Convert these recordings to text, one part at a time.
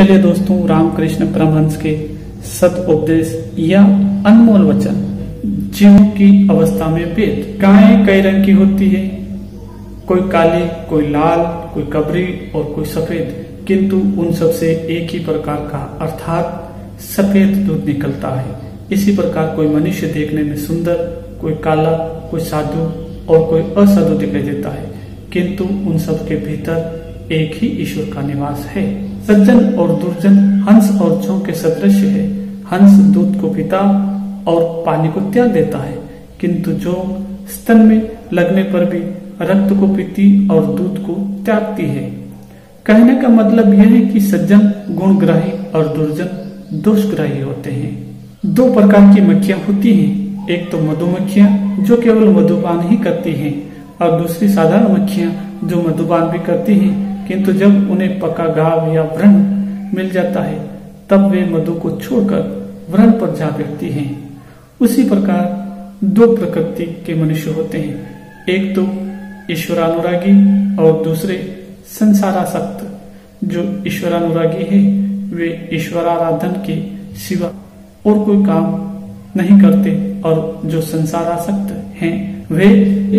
चलिए दोस्तों, रामकृष्ण परमहंस के सत उपदेश या अनमोल वचन। जीवों की अवस्था में भेद। गायें कई रंग की होती है, कोई काली, कोई लाल, कोई कबरी और कोई सफेद, किंतु उन सबसे एक ही प्रकार का अर्थात सफेद दूध निकलता है। इसी प्रकार कोई मनुष्य देखने में सुंदर, कोई काला, कोई साधु और कोई असाधु दिखाई देता है, किंतु उन सब के भीतर एक ही ईश्वर का निवास है। सज्जन और दुर्जन हंस और जौ के सदृश है। हंस दूध को पीता और पानी को त्याग देता है, किंतु जौ स्तन में लगने पर भी रक्त को पीती और दूध को त्यागती है। कहने का मतलब यह है कि सज्जन गुणग्राही और दुर्जन दोषग्राही होते हैं। दो प्रकार की मक्खियां होती हैं, एक तो मधुमक्खियां जो केवल मधुपान ही करती हैं और दूसरी साधारण मक्खियां जो मधुपान भी करती हैं, किंतु जब उन्हें पका घाव या व्रण मिल जाता है तब वे मधु को छोड़कर व्रण पर जा बैठती है। उसी प्रकार दो प्रकृति के मनुष्य होते हैं, एक तो ईश्वरानुरागी और दूसरे संसारासक्त। जो ईश्वरानुरागी है वे ईश्वराराधन के सिवा और कोई काम नहीं करते, और जो संसारासक्त हैं वे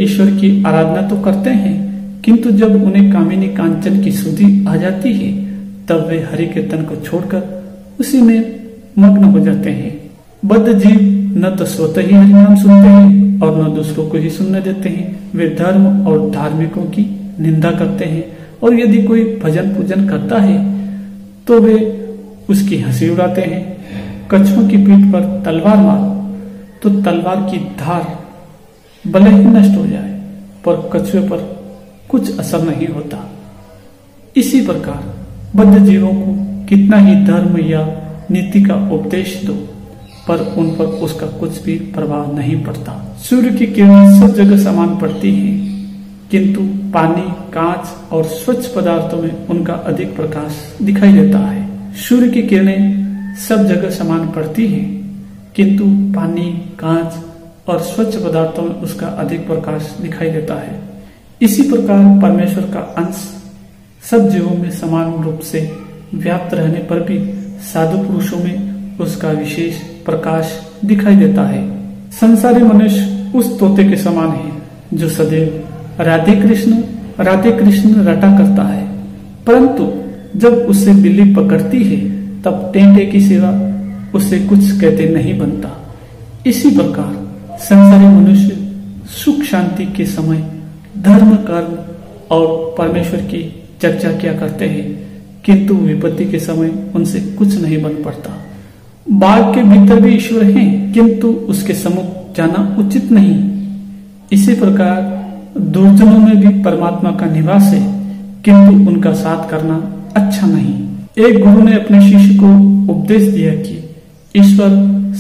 ईश्वर की आराधना तो करते हैं, किंतु जब उन्हें कामिनी कांचन की सुधि आ जाती है तब वे हरि के तन को छोड़कर उसी में मग्न हो जाते हैं। बद्ध जीव न तो स्वतः ही हरिनाम सुनते हैं और न दूसरों को ही सुनने देते हैं। वे धर्म और धार्मिकों की निंदा करते हैं, और यदि कोई भजन पूजन करता है तो वे उसकी हंसी उड़ाते हैं। कछुओं की पीठ पर तलवार मार तो तलवार की धार भले ही नष्ट हो जाए, पर कछुए पर कुछ असर नहीं होता। इसी प्रकार बद्ध जीवों को कितना ही धर्म या नीति का उपदेश दो पर उन पर उसका कुछ भी प्रभाव नहीं पड़ता। सूर्य की किरणें सब जगह समान पड़ती हैं, किंतु पानी, कांच और स्वच्छ पदार्थों में उनका अधिक प्रकाश दिखाई देता है। सूर्य की किरणें सब जगह समान पड़ती हैं, किंतु पानी, कांच और स्वच्छ पदार्थों में उसका अधिक प्रकाश दिखाई देता है। इसी प्रकार परमेश्वर का अंश सब जीवों में समान रूप से व्याप्त रहने पर भी साधु पुरुषों में उसका विशेष प्रकाश दिखाई देता है। संसारी मनुष्य उस तोते के समान है जो सदैव राधे कृष्ण रटा करता है, परंतु जब उसे बिल्ली पकड़ती है तब टेंटे की सेवा उसे कुछ कहते नहीं बनता। इसी प्रकार संसारी मनुष्य सुख शांति के समय धर्म, कर्म और परमेश्वर की चर्चा किया करते हैं, किंतु विपत्ति के समय उनसे कुछ नहीं बन पड़ता। बाघ के भीतर भी ईश्वर है, किंतु उसके सम्मुख जाना उचित नहीं। इसी प्रकार दुर्जनों में भी परमात्मा का निवास है, किंतु उनका साथ करना अच्छा नहीं। एक गुरु ने अपने शिष्य को उपदेश दिया कि ईश्वर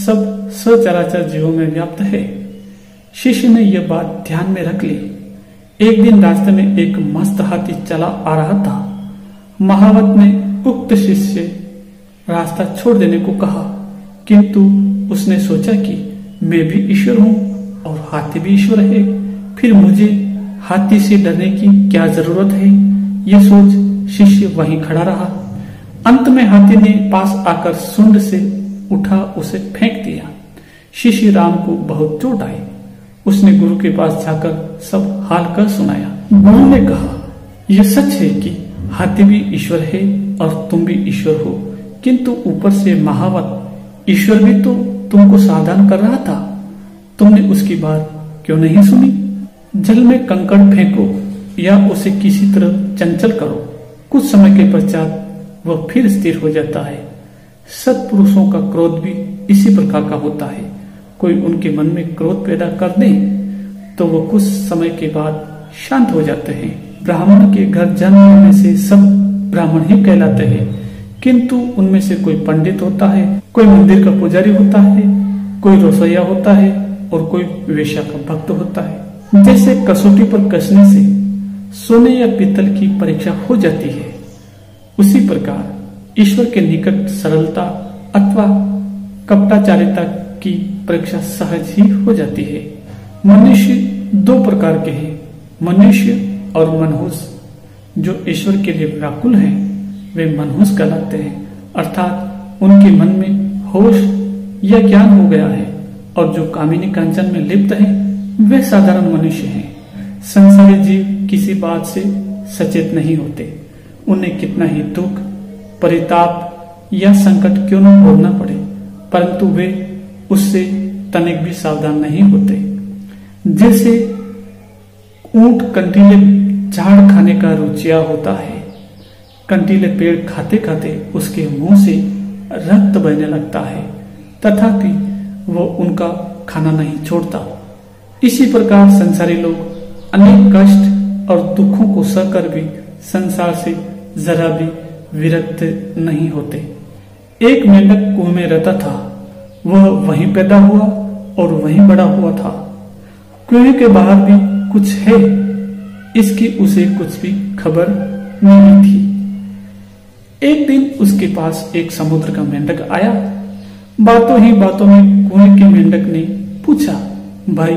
सब सचराचर जीवों में व्याप्त है। शिष्य ने यह बात ध्यान में रख ली। एक दिन रास्ते में एक मस्त हाथी चला आ रहा था। महावत ने उक्त शिष्य रास्ता छोड़ देने को कहा, किंतु उसने सोचा कि मैं भी ईश्वर हूँ और हाथी भी ईश्वर है, फिर मुझे हाथी से डरने की क्या जरूरत है। यह सोच शिष्य वहीं खड़ा रहा। अंत में हाथी ने पास आकर सूंड से उठा उसे फेंक दिया। शिष्य राम को बहुत चोट आई। उसने गुरु के पास जाकर सब हाल कर सुनाया। गुरु ने कहा, यह सच है कि हाथी भी ईश्वर है और तुम भी ईश्वर हो, किंतु ऊपर से महावत ईश्वर भी तो तुमको सावधान कर रहा था, तुमने उसकी बात क्यों नहीं सुनी। जल में कंकड़ फेंको या उसे किसी तरह चंचल करो, कुछ समय के पश्चात वह फिर स्थिर हो जाता है। सत्पुरुषों का क्रोध भी इसी प्रकार का होता है। कोई उनके मन में क्रोध पैदा कर दे तो वह कुछ समय के बाद शांत हो जाते हैं। ब्राह्मण के घर जन्म लेने से सब ब्राह्मण ही कहलाते हैं, किंतु उनमें से कोई पंडित होता है, कोई मंदिर का पुजारी होता है, कोई रसोइया होता है और कोई वेश्या का भक्त होता है। जैसे कसौटी पर कसने से सोने या पीतल की परीक्षा हो जाती है, उसी प्रकार ईश्वर के निकट सरलता अथवा कपटाचारिता की परीक्षा सहज ही हो जाती है। मनुष्य दो प्रकार के हैं, मनुष्य और मनहूस। जो ईश्वर के लिए व्याकुल हैं वे मनहूस कहलाते हैं अर्थात उनके मन में होश या ज्ञान हो गया है और जो कामिनी कांचन में लिप्त है वे साधारण मनुष्य हैं। संसारी जीव किसी बात से सचेत नहीं होते, उन्हें कितना ही दुख, परिताप या संकट क्यों न भोगना पड़े, परंतु वे उससे तनिक भी सावधान नहीं होते। जैसे ऊंट कंटीले झाड़ खाने का रुचिया होता है, कंटीले पेड़ खाते खाते उसके मुंह से रक्त बहने लगता है, तथापि वो उनका खाना नहीं छोड़ता। इसी प्रकार संसारी लोग अनेक कष्ट और दुखों को सहकर भी संसार से जरा भी विरक्त नहीं होते। एक मेंढक कुएं में रहता था, वह वहीं पैदा हुआ और वहीं बड़ा हुआ था। कुएं के बाहर भी कुछ है इसकी उसे कुछ भी खबर नहीं थी। एक दिन उसके पास एक समुद्र का मेंढक आया। बातों ही बातों में कुएं के मेंढक ने पूछा, भाई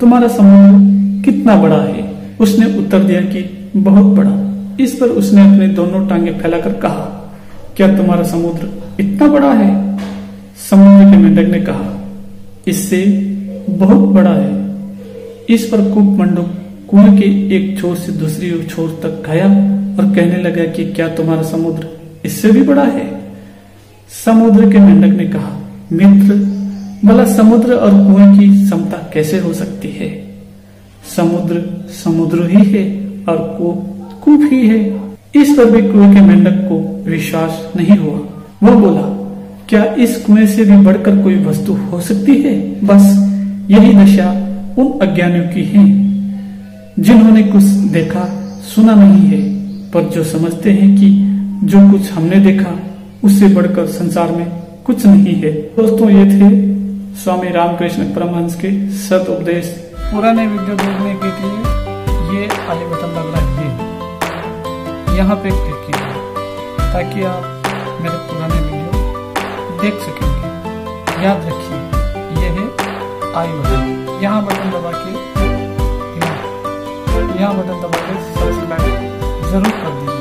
तुम्हारा समुद्र कितना बड़ा है? उसने उत्तर दिया कि बहुत बड़ा। इस पर उसने अपने दोनों टांगे फैलाकर कहा, क्या तुम्हारा समुद्र इतना बड़ा है? समुद्र के मेंढक ने कहा, इससे बहुत बड़ा है। इस पर कूप मंडूक कुएं के एक छोर से दूसरी छोर तक गया और कहने लगा कि क्या तुम्हारा समुद्र इससे भी बड़ा है? समुद्र के मेंढक ने कहा, मित्र भला समुद्र और कुएं की समता कैसे हो सकती है? समुद्र समुद्र ही है और कूप कूप ही है। इस पर भी कुएं के मेंढक को विश्वास नहीं हुआ। वह बोला, क्या इस कुएं से भी बढ़कर कोई वस्तु हो सकती है? बस यही दशा उन अज्ञानियों की है जिन्होंने कुछ देखा सुना नहीं है, पर जो समझते हैं कि जो कुछ हमने देखा उससे बढ़कर संसार में कुछ नहीं है। दोस्तों, ये थे स्वामी रामकृष्ण परमहंस के सत उपदेश। पुराने वीडियो देखने के लिए ये खाली बटन लग रखिए, यहाँ पे क्लिक कीजिए ताकि आप मेरे पुराने वीडियो देख सकेंगे। याद रखिए, यह है आई बटन। यहाँ बटन दबा के सब्सक्राइब जरूर कर दीजिए।